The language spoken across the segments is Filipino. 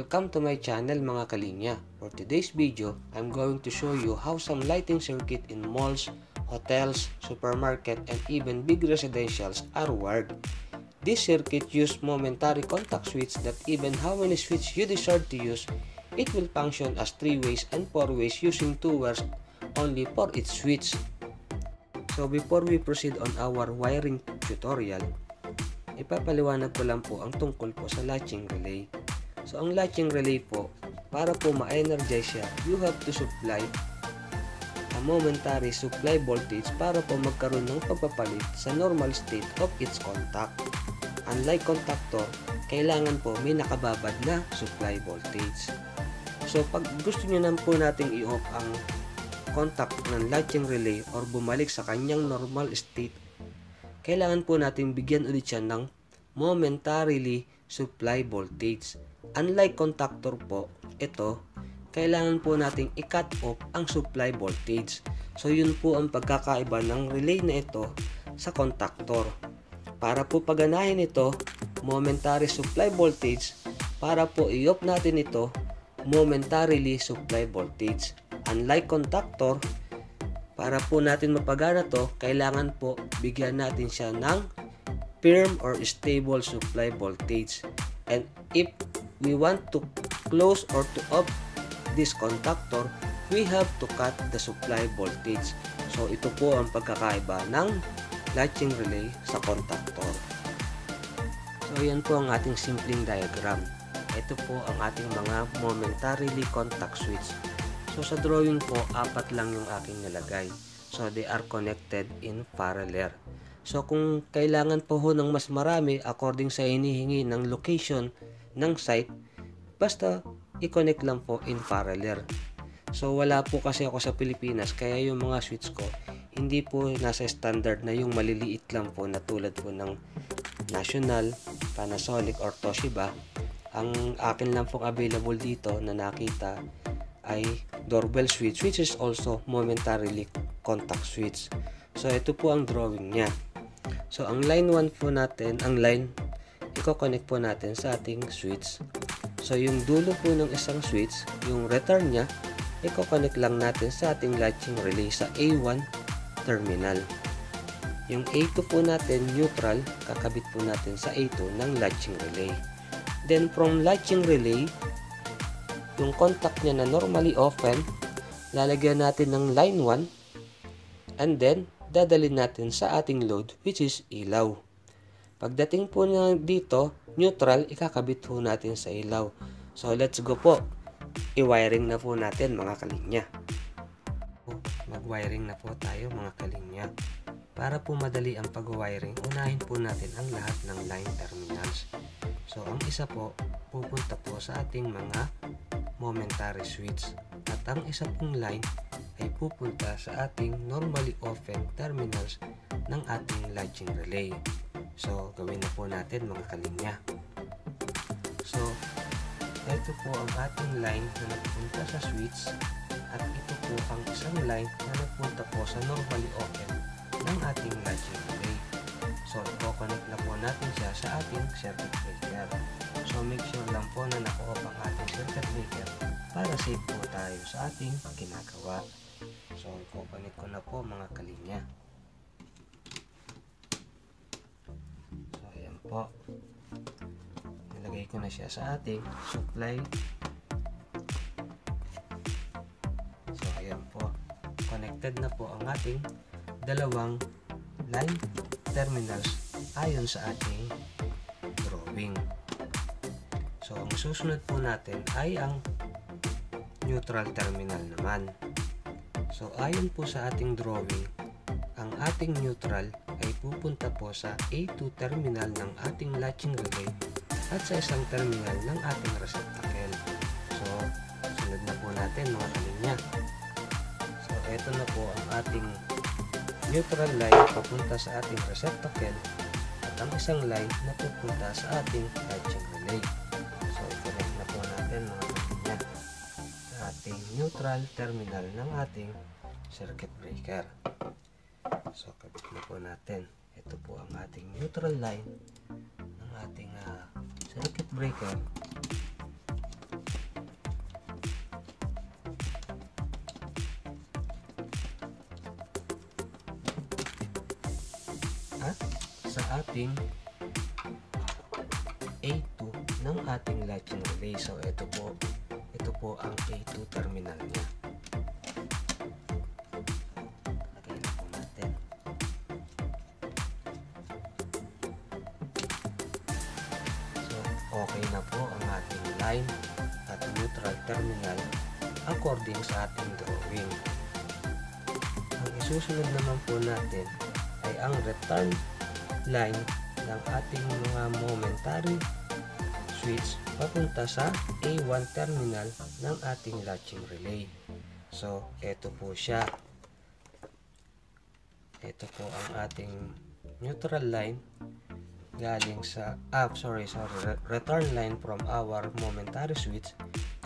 Welcome to my channel mga kalinya. For today's video, I'm going to show you how some lighting circuit in malls, hotels, supermarket, and even big residentials are wired. This circuit uses momentary contact switch that even how many switches you decide to use, it will function as 3-ways and 4-ways using 2 wires only for each switch. So before we proceed on our wiring tutorial, ipapaliwanag ko lang po ang tungkol po sa latching relay. So, ang latching relay po, para po ma-energize siya, you have to supply a momentary supply voltage para po magkaroon ng pagpapalit sa normal state of its contact. Unlike contactor, kailangan po may nakababad na supply voltage. So, pag gusto nyo naman po nating i-off ang contact ng latching relay or bumalik sa kanyang normal state, kailangan po natin bigyan ulit siya ng momentarily supply voltage. Unlike contactor po, ito, kailangan po nating i-cut off ang supply voltage. So, yun po ang pagkakaiba ng relay na ito sa contactor. Para po paganahin ito, momentary supply voltage. Para po i-off natin ito, momentarily supply voltage. Unlike contactor, para po natin mapagana to, kailangan po bigyan natin siya ng firm or stable supply voltage. And if we want to close or to off this contactor, we have to cut the supply voltage. So, ito po ang pagkakaiba ng latching relay sa contactor. So, yan po ang ating simpleng diagram. Ito po ang ating mga momentarily contact switch. So, sa drawing po, 4 lang yung aking nilagay. So, they are connected in parallel. So, kung kailangan po ho ng mas marami according sa hinihingi ng location ng site, basta i-connect lang po in parallel. So, wala po kasi ako sa Pilipinas, kaya yung mga switch ko hindi po nasa standard na yung maliliit lang po na tulad po ng National, Panasonic or Toshiba. Ang akin lang pong available dito na nakita ay doorbell switch, which is also momentarily contact switch. So, ito po ang drawing niya. So, ang line 1 po natin, ang line i-connect po natin sa ating switch. So, yung dulo po ng isang switch, yung return niya, i-connect lang natin sa ating latching relay sa A1 terminal. Yung A2 po natin, neutral, kakabit po natin sa A2 ng latching relay. Then, from latching relay, yung contact niya na normally open, lalagyan natin ng line 1 and then, dadalhin natin sa ating load, which is ilaw. Pagdating po na dito, neutral, ikakabit po natin sa ilaw. So, let's go po. I-wiring na po natin mga kalinya. Mag-wiring na po tayo mga kalinya. Para po madali ang pag-wiring, unahin po natin ang lahat ng line terminals. So, ang isa po, pupunta po sa ating mga momentary switch. At ang isa pong line ay pupunta sa ating normally open terminals ng ating latching relay. So, gawin na po natin mga kalinya. So, ito po ang ating line na nagpunta sa switch at ito po ang isang line na nagpunta po sa normally open ng ating latching relay. So, i-connect na po natin siya sa ating circuit breaker. So, make sure lang po na naka-off ang ating circuit breaker para safe po tayo sa ating ginagawa. So, i-connect ko na po mga kalinya. Po. Nilagay ko na siya sa ating supply. So, ayan po. Connected na po ang ating dalawang line terminals ayon sa ating drawing. So, ang susunod po natin ay ang neutral terminal naman. So, ayon po sa ating drawing, ang ating neutral ay pupunta po sa A2 terminal ng ating latching relay at sa isang terminal ng ating receptacle. So, sunod na po natin mga kalinya. So, eto na po ang ating neutral line papunta sa ating receptacle at ang isang line na pupunta sa ating latching relay. So, i-connect na po natin mga kalinya sa ating neutral terminal ng ating circuit breaker. So, kabit na po natin. Ito po ang ating neutral line ng ating circuit breaker. sa ating A2 ng ating latching relay. So ito po ang A2 terminal niya. So okay na po ang ating line at neutral terminal according sa ating drawing. Ang isusunod naman po natin ay ang return line ng ating mga momentary switch papunta sa A1 terminal ng ating latching relay. So ito po siya, ito po ang ating neutral line galing sa return line from our momentary switch.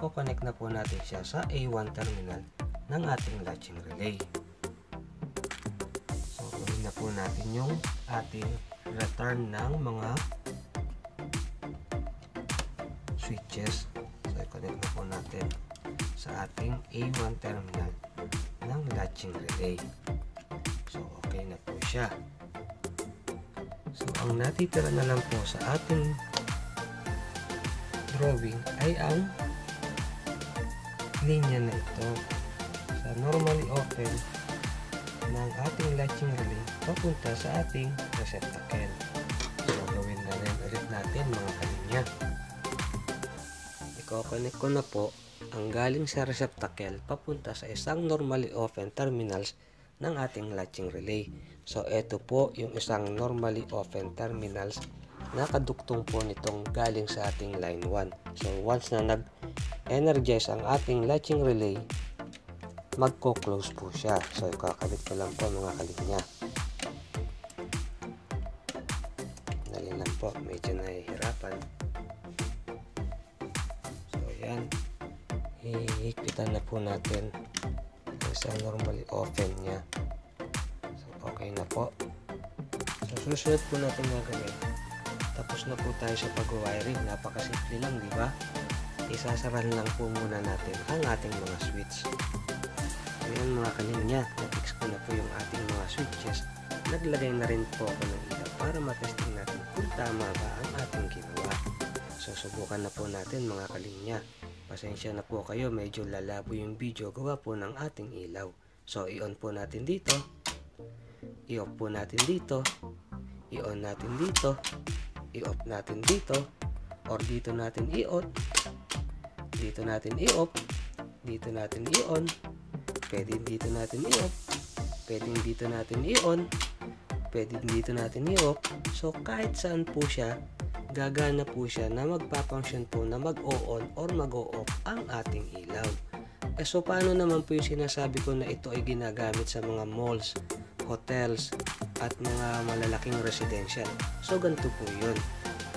Connect na po natin siya sa A1 terminal ng ating latching relay. So gawin na po natin yung ating return ng mga switches. So i-connect na po natin sa ating A1 terminal ng latching relay. So okay na po siya. So ang natitira na lang po sa ating drawing ay ang linya na ito sa normally open ng ating latching relay papunta sa ating receptacle. So gawin na rin ulit natin mga kalinya. I-connect ko na po ang galing sa receptacle papunta sa isang normally open terminals ng ating latching relay. So ito po yung isang normally open terminals na kaduktong po nitong galing sa ating line 1. So once na nag-energize ang ating latching relay, magko-close po siya. So kakabit ko lang po mga kalinya. Dali lang po, medyo nahihirapan. So yan, hihigpitan na po natin sa normally open niya. So okay na po. So susunod po natin mga kalinya. Tapos na po tayo sa pag-wiring. Napakasimple lang, di ba? Isasarahan lang po muna natin ang ating mga switch. So yan mga kalinya, na-fix ko na po yung ating mga switches. Naglagay na rin po ako ng ilaw para matesting natin kung tama ba ang ating ginawa. So subukan na po natin mga kalinya. Pasensya na po kayo, medyo lalabo yung video gawa po ng ating ilaw. So i-on po natin dito, i-off po natin dito, i-on natin dito, i-off natin dito, or dito natin i-on, dito natin i-off, dito natin i-on, pwede dito natin i-off, pwede dito natin i-on, pwede dito natin i-off. So kahit saan po siya, gagana po siya na magpapunction po na mag-o-on or mag-o-off ang ating ilaw. So paano naman po yung sinasabi ko na ito ay ginagamit sa mga malls, hotels, at mga malalaking residential? So ganito po yun.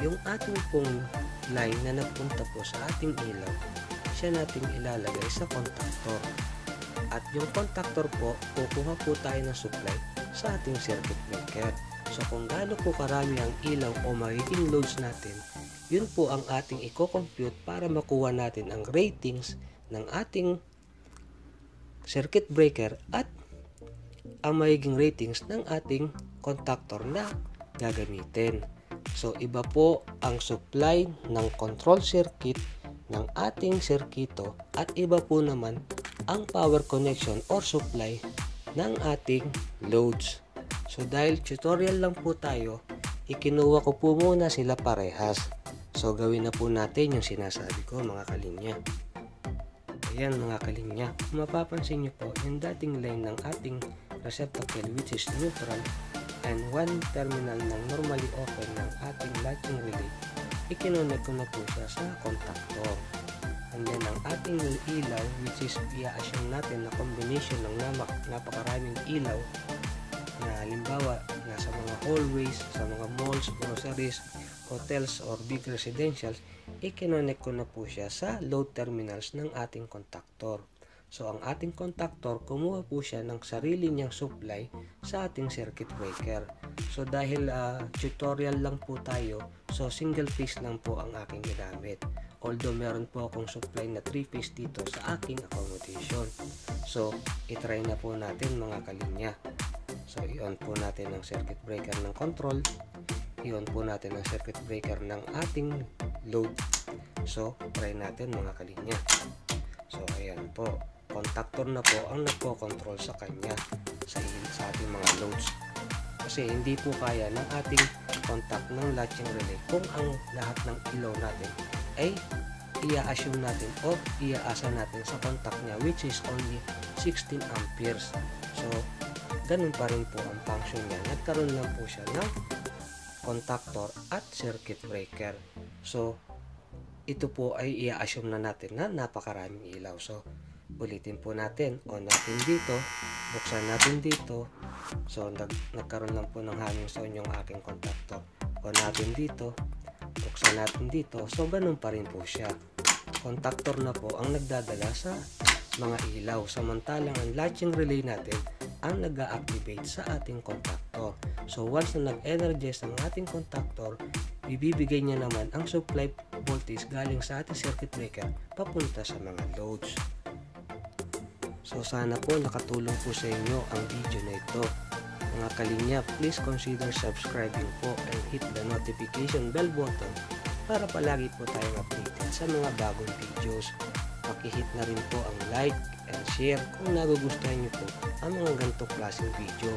Yung ating pong line na napunta po sa ating ilaw, siya natin ilalagay sa contactor. At yung contactor po, kukuha po tayo ng supply sa ating circuit breaker. So kung gaano po karami ang ilaw o magiging loads natin, yun po ang ating i-compute para makuha natin ang ratings ng ating circuit breaker at ang magiging ratings ng ating contactor na gagamitin. So iba po ang supply ng control circuit ng ating sirkito at iba po naman ang power connection or supply ng ating loads. So dahil tutorial lang po tayo, ikinuha ko po muna sila parehas. So gawin na po natin yung sinasabi ko mga kalinya. Ayan mga kalinya, kung mapapansin nyo po, yung dating line ng ating receptacle which is neutral and one terminal ng normally open ng ating latching relay, ikinonek ko na po siya sa contactor. And then ang ating ilaw, which is i-assume natin na combination ng napakaraming ilaw na halimbawa nasa mga hallways, sa mga malls, groceries, hotels, or big residentials, ikinonek ko na po siya sa load terminals ng ating contactor. So ang ating contactor, kumuha po siya ng sarili niyang supply sa ating circuit breaker. So dahil tutorial lang po tayo, so single phase lang po ang aking ginamit. Although meron po akong supply na 3 phase dito sa aking accommodation. So itry na po natin mga kalinya. So i-on po natin ang circuit breaker ng control, i-on po natin ang circuit breaker ng ating load. So, try natin mga kalinya. So, ayan po. Contactor na po ang nagpo-control sa kanya sa ating mga loads. Kasi hindi po kaya ng ating contact ng latching relay kung ang lahat ng ilaw natin ay i-assume natin o i-asa natin sa contact niya, which is only 16 amperes. So, ganun pa rin po ang function niya. Nagkaroon lang po siya ng contactor at circuit breaker. So, ito po ay i-assume na natin na napakaraming ilaw. So, ulitin po natin. On natin dito. Buksan natin dito. So, nagkaroon lang po ng hanging sound yung aking contactor. On natin dito. Buksan natin dito. So, ganun pa rin po siya. Contactor na po ang nagdadala sa mga ilaw. Samantalang ang latching relay natin ang nag-a-activate sa ating contactor. So, once na nag-energize ang ating contactor, ibibigay niya naman ang supply voltage galing sa ating circuit breaker papunta sa mga loads. So, sana po nakatulong po sa inyo ang video na ito. Mga kalinya, please consider subscribing po and hit the notification bell button para palagi po tayong updated sa mga bagong videos. Pakihit na rin po ang like and share kung nagugustuhan nyo po ang mga ganitong klaseng video.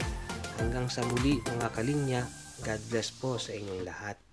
Hanggang sa muli mga kalinya, God bless po sa inyong lahat.